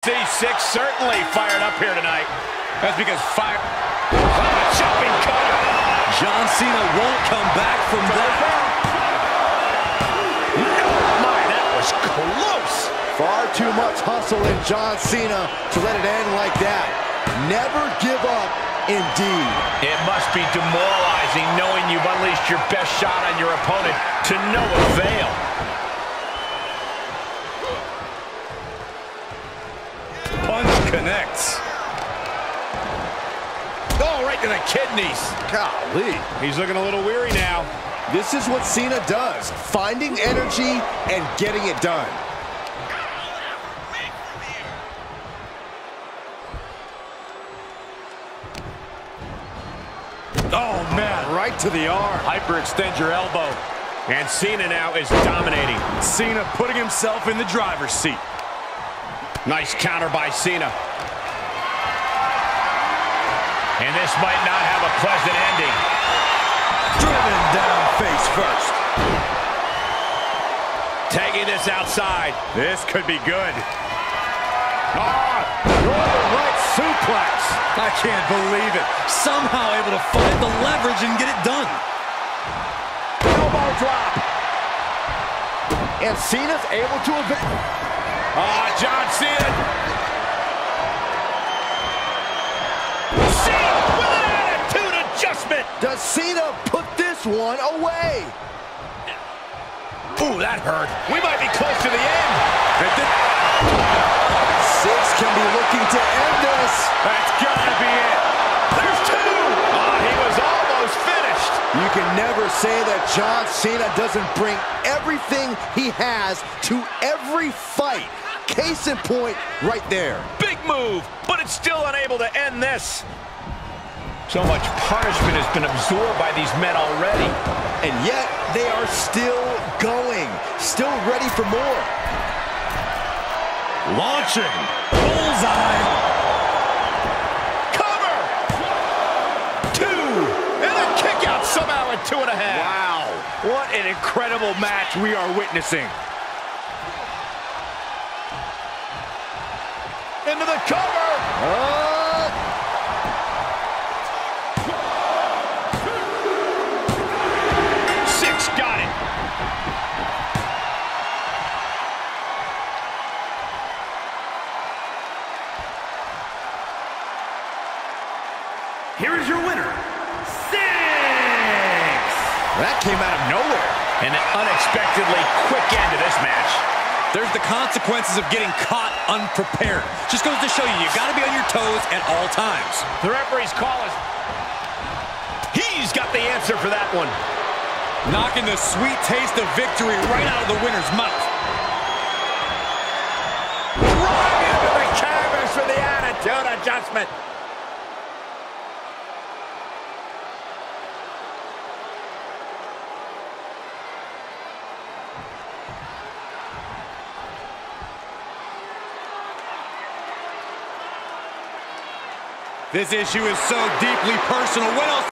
C6 certainly fired up here tonight. That's because fire. Oh, jumping cutter. John Cena won't come back from that. No, my, that was close. Far too much hustle in John Cena to let it end like that. Never give up, indeed. It must be demoralizing knowing you've unleashed your best shot on your opponent to no avail. Connects. Oh, right to the kidneys. Golly. He's looking a little weary now. This is what Cena does, finding energy and getting it done. Oh, man. Right to the arm. Hyperextend your elbow. And Cena now is dominating. Cena putting himself in the driver's seat. Nice counter by Cena. And this might not have a pleasant ending. Driven down face first. Taking this outside. This could be good. Ah! Right suplex. I can't believe it. Somehow able to find the leverage and get it done. Elbow drop. And Cena's able to evade. John Cena. Cena with an attitude adjustment. Does Cena put this one away? Ooh, that hurt. We might be close to the end. Six can be looking to end this. That's gotta be it. There's two. He was almost finished. You can never say that John Cena doesn't bring everything he has to every fight. Case in point right there. Big move, but it's still unable to end this. So much punishment has been absorbed by these men already. And yet, they are still going. Still ready for more. Launching. Bullseye. Cover. Two. And a kick out somehow at 2.5. Wow. What an incredible match we are witnessing. Into the cover. Six got it. Here is your winner, Six. That came out of nowhere. And an unexpectedly quick end to this match. There's the consequences of getting caught unprepared. Just goes to show you, you gotta be on your toes at all times. The referee's call is... He's got the answer for that one. Knocking the sweet taste of victory right out of the winner's mouth. Right into the canvas for the attitude adjustment. This issue is so deeply personal. What else?